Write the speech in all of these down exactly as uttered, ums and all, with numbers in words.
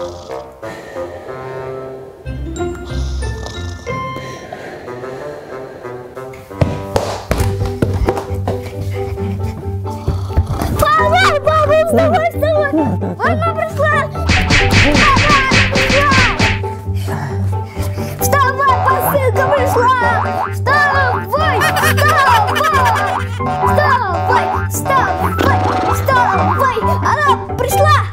Вставай, вставай! Она пришла! Вставай, вставай, посылка пришла! Вставай, вставай! Вставай, вставай, вставай! Она пришла!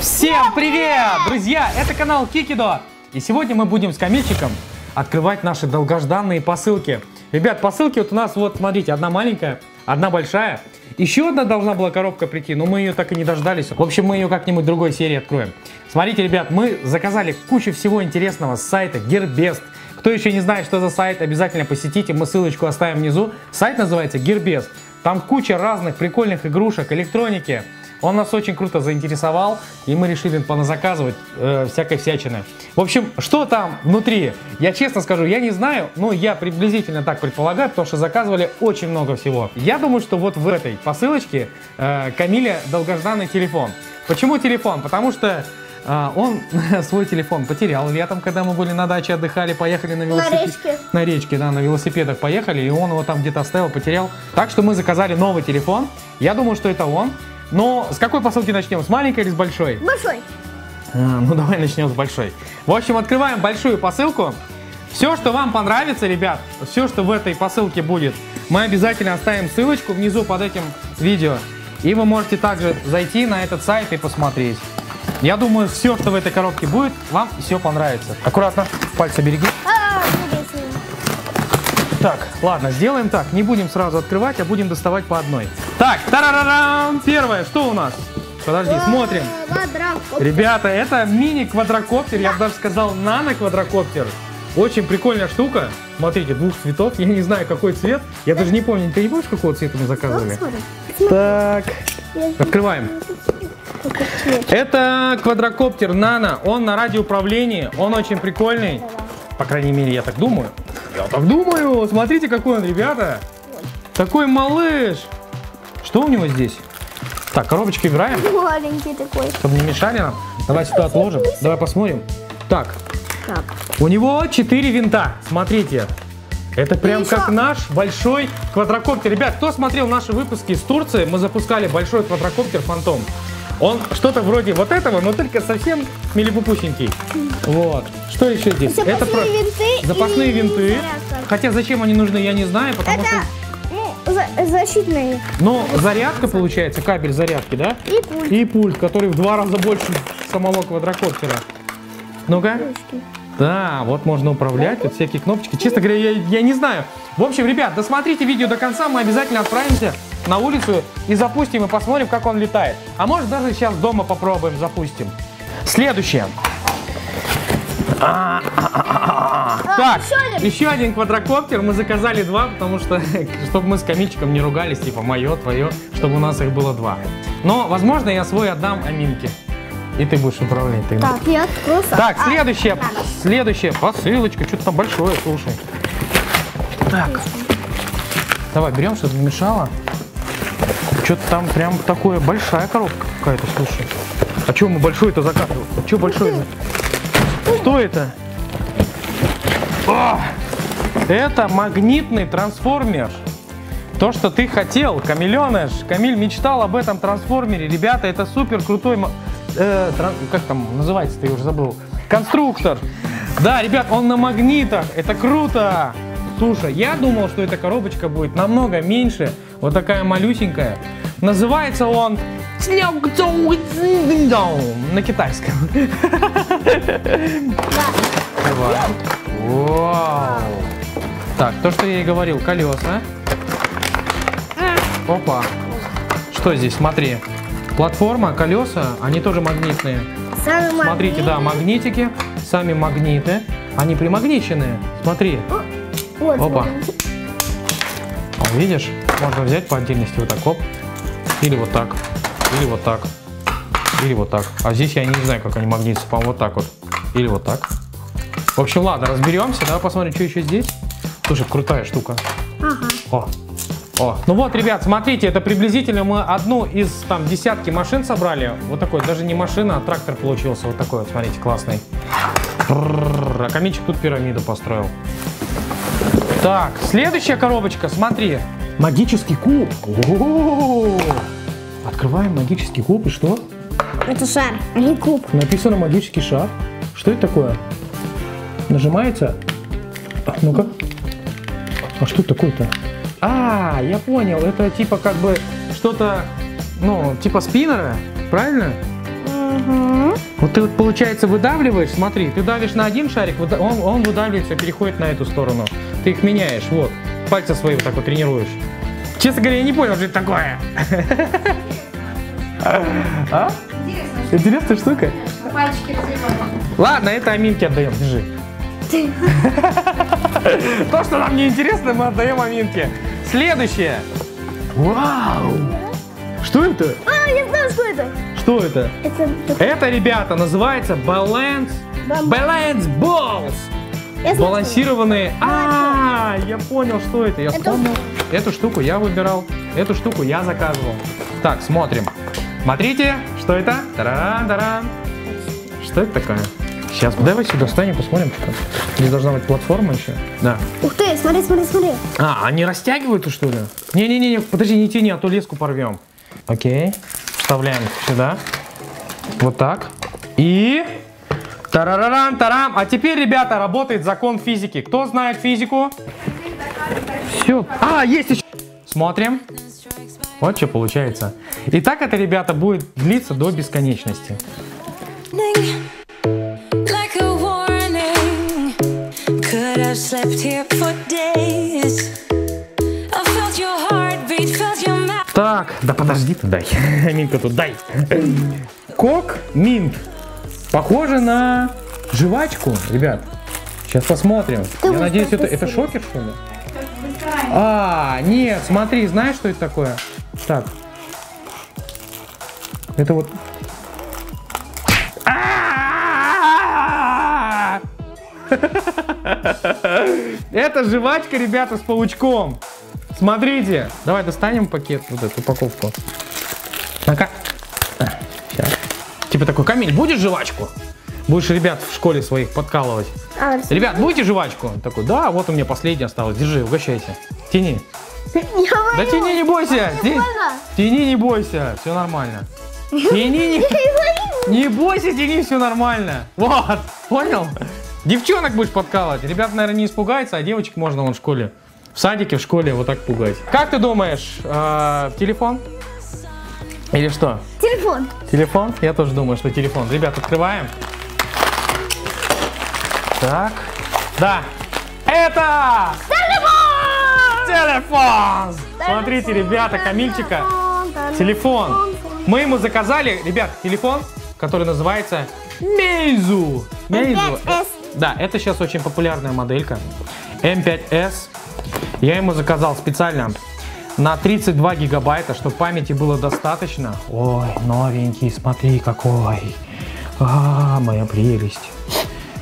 Всем привет! Друзья, это канал Кикидо! И сегодня мы будем с Камильчиком открывать наши долгожданные посылки. Ребят, посылки вот у нас, вот смотрите, одна маленькая, одна большая. Еще одна должна была коробка прийти, но мы ее так и не дождались. В общем, мы ее как-нибудь в другой серии откроем. Смотрите, ребят, мы заказали кучу всего интересного с сайта GearBest. Кто еще не знает, что за сайт, обязательно посетите, мы ссылочку оставим внизу. Сайт называется GearBest. Там куча разных прикольных игрушек, электроники. Он нас очень круто заинтересовал, и мы решили поназаказывать э, всякой всячины. В общем, что там внутри? Я честно скажу, я не знаю, но я приблизительно так предполагаю, потому что заказывали очень много всего. Я думаю, что вот в этой посылочке э, Камиля долгожданный телефон. Почему телефон? Потому что э, он свой телефон потерял летом, когда мы были на даче, отдыхали, поехали на велосипедах. На речке. На речке, да, на велосипедах поехали, и он его там где-то оставил, потерял. Так что мы заказали новый телефон. Я думаю, что это он. Но с какой посылки начнем? С маленькой или с большой? Большой. А, ну, давай начнем с большой. В общем, открываем большую посылку. Все, что вам понравится, ребят, все, что в этой посылке будет, мы обязательно оставим ссылочку внизу под этим видео. И вы можете также зайти на этот сайт и посмотреть. Я думаю, все, что в этой коробке будет, вам все понравится. Аккуратно, пальцы береги. Так, ладно, сделаем так. Не будем сразу открывать, а будем доставать по одной. Так, тарарарам! Первое, что у нас? Подожди, смотрим. Ребята, это мини-квадрокоптер, я бы даже сказал нано-квадрокоптер. Очень прикольная штука. Смотрите, двух цветов. Я не знаю, какой цвет. Я даже не помню. Ты не помнишь, какого цвета мы заказывали? Так, открываем. Это квадрокоптер нано. Он на радиоуправлении. Он очень прикольный. По крайней мере, я так думаю. Я так думаю. Смотрите, какой он, ребята. Такой малыш. Что у него здесь? Так, коробочки играем. Маленький такой. Чтобы не мешали нам. Давай сюда отложим. Давай посмотрим. Так. Так. У него четыре винта. Смотрите. Это прям как наш большой квадрокоптер. Ребят, кто смотрел наши выпуски из Турции, мы запускали большой квадрокоптер Фантом. Он что-то вроде вот этого, но только совсем милипупусенький. Вот. Что еще здесь? Запасные это про... винты. Запасные и... винты. Хотя зачем они нужны, я не знаю, потому это, что... ну, защитные. Но зарядка получается, кабель зарядки, да? И пульт. И пульт, который в два раза больше самого квадрокоптера. Ну-ка. Да, вот можно управлять, тут вот всякие кнопочки. Честно говоря, я, я не знаю. В общем, ребят, досмотрите видео до конца, мы обязательно отправимся на улицу и запустим, и посмотрим, как он летает. А может, даже сейчас дома попробуем, запустим. Следующее. А, а, а, а. Так, еще один. еще один квадрокоптер. Мы заказали два, потому что, чтобы мы с Камильчиком не ругались, типа, мое, твое, чтобы у нас их было два. Но, возможно, я свой отдам Аминке. И ты будешь управлять тогда. Так, я открылся. Так, следующая, а, следующая посылочка. Что-то там большое, слушай. Так. Давай, берем, чтобы не мешало. Что-то там прям такое, большая коробка какая-то, слушай. А что мы большой-то заказывали? Что большой? Что это? О! Это магнитный трансформер. То, что ты хотел, Камиленыш. Камиль мечтал об этом трансформере. Ребята, это супер крутой... Э, тран... Как там называется, ты уже забыл. Конструктор. Да, ребят, он на магнитах. Это круто. Слушай, я думал, что эта коробочка будет намного меньше. Вот такая малюсенькая. Называется он на китайском. Вау. Так, то, что я и говорил, колеса. Опа. Что здесь? Смотри. Платформа, колеса, они тоже магнитные. Смотрите, да, магнитики, сами магниты. Они примагниченные. Смотри. Опа. Видишь? Можно взять по отдельности вот так, оп. Или вот так, или вот так, или вот так. А здесь я не знаю, как они магнитятся, по-моему, вот так вот. Или вот так. В общем, ладно, разберемся, давай посмотрим, что еще здесь. Слушай, крутая штука. Ага. О, О. Ну вот, ребят, смотрите, это приблизительно мы одну из там десятки машин собрали. Вот такой, даже не машина, а трактор получился вот такой вот, смотрите, классный. А Камильчик тут пирамиду построил. Так, следующая коробочка, смотри. Магический куб. О-о-о-о. Открываем магический куб, и что? Это шар, а не куб. Написано магический шар. Что это такое? Нажимается. Ну-ка. А что такое-то? А, я понял. Это типа как бы что-то, ну, типа спиннера, правильно? Угу. Вот ты вот, получается, выдавливаешь, смотри, ты давишь на один шарик, он, он выдавливается, переходит на эту сторону. Ты их меняешь, вот, пальцы свои вот так вот тренируешь. Честно говоря, я не понял, что это такое. А? Интересная штука. Пальчики развивают. Ладно, это Аминке отдаем, держи. То, что нам не интересно, мы отдаем Аминке. Следующее. Вау! Что это? А, я знаю, что это. Что это? Это, это ребята, называется Balance, balance Balls. Я Балансированные. А, я понял, что это. Я это... вспомнил. Эту штуку я выбирал. Эту штуку я заказывал. Так, смотрим. Смотрите, что это? Тараран-таран. Что это такое? Сейчас, давай сюда встанем, посмотрим, что. Здесь должна быть платформа еще. Да. Ух ты, смотри, смотри, смотри. А, они растягивают, что ли? Не-не-не, подожди, не тяни, а то леску порвем. Окей. Вставляем сюда. Вот так. И... тарарарам-тарам. А теперь, ребята, работает закон физики. Кто знает физику? Все. А, есть еще. Смотрим. Вот что получается. И так это, ребята, будет длиться до бесконечности. Так, да подожди ты, дай. Аминка тут, дай. Кок-минт. Похоже на жвачку, ребят. Сейчас посмотрим. Я надеюсь, это, это шокер, что ли? А, нет, смотри, знаешь, что это такое? Так. Это вот... Это жвачка, ребята, с паучком. Смотрите. Давай достанем пакет, вот эту упаковку. Ну-ка. Сейчас. Типа такой, Камиль, будешь жвачку? Будешь ребят в школе своих подкалывать. А, ребят, будете жвачку? Он такой, да, вот у меня последняя осталась. Держи, угощайся. Тяни. Да тяни, не бойся. Тя... Тяни, не бойся. Все нормально. Тяни, не... не бойся, тяни, все нормально. Вот, понял? Девчонок будешь подкалывать. Ребят, наверное, не испугается, а девочек можно вон в школе. В садике, в школе вот так пугать. Как ты думаешь, э, телефон? Или что? Телефон. Телефон? Я тоже думаю, что телефон. Ребят, открываем. Так. Да. Это... телефон! Телефон! Телефон. Смотрите, ребята, Камильчика. Телефон. телефон. телефон. Мы ему заказали, ребят, телефон, который называется Meizu. эм пять эс. Да, это сейчас очень популярная моделька. эм пять эс. Я ему заказал специально на тридцать два гигабайта, чтобы памяти было достаточно. Ой, новенький, смотри какой. А, моя прелесть.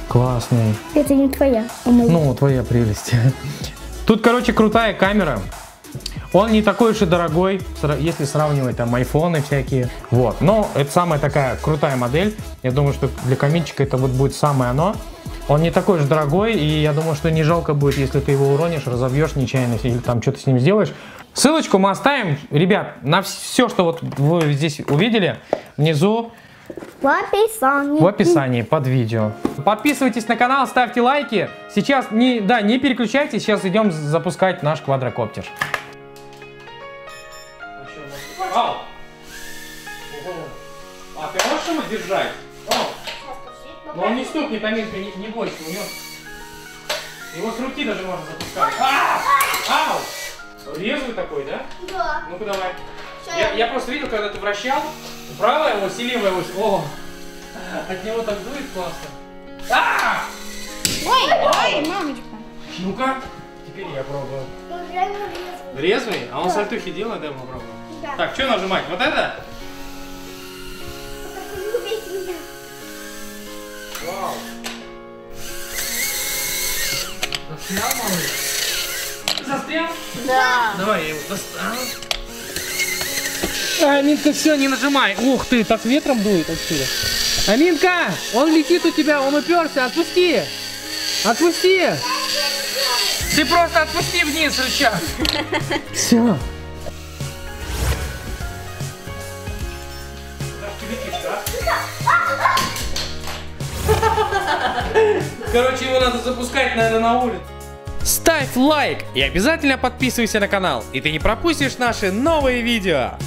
Классный. Это не твоя. Ну, твоя прелесть. Тут, короче, крутая камера. Он не такой уж и дорогой, если сравнивать там айфоны всякие. Вот, но это самая такая крутая модель. Я думаю, что для Камильчика это вот будет самое оно. Он не такой уж дорогой, и я думаю, что не жалко будет, если ты его уронишь, разобьешь нечаянно или там что-то с ним сделаешь. Ссылочку мы оставим, ребят, на все, что вот вы здесь увидели, внизу. В описании. В описании под видео. Подписывайтесь на канал, ставьте лайки. Сейчас не, да, не переключайтесь, сейчас идем запускать наш квадрокоптер. Ау! А ты можешь его держать? Ау. Но он не стукнет, Аминка, не, не бойся, у него... Его с руки даже можно запускать. А! Ау! Резвый такой, да? Да. Ну-ка давай. Я, я просто видел, когда ты вращал, правая его, левая его... О! От него так дует классно. А! Ой, ой, мамочка. Ну-ка, теперь я пробую. Резвый? А он да. Сальтухи делает, дай мы попробуем. Да. Так, что нажимать? Вот это? Вау! Да, Застрял? Да. Давай я его достану. Аминка, все, не нажимай. Ух ты, так ветром дует отсюда. Аминка, он летит у тебя, он уперся, отпусти. Отпусти. Ты просто отпусти вниз рычаг. Все. Короче, его надо запускать, наверное, на улицу. Ставь лайк и обязательно подписывайся на канал, и ты не пропустишь наши новые видео.